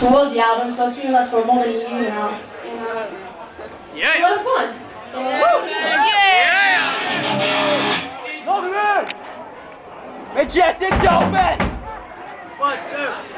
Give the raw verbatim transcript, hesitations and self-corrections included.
towards the album, so it's been with us for more than a year now. And uh, yeah. It's a lot of fun. So, yeah. Yeah. Yeah. Majestic Dolphin! One, two.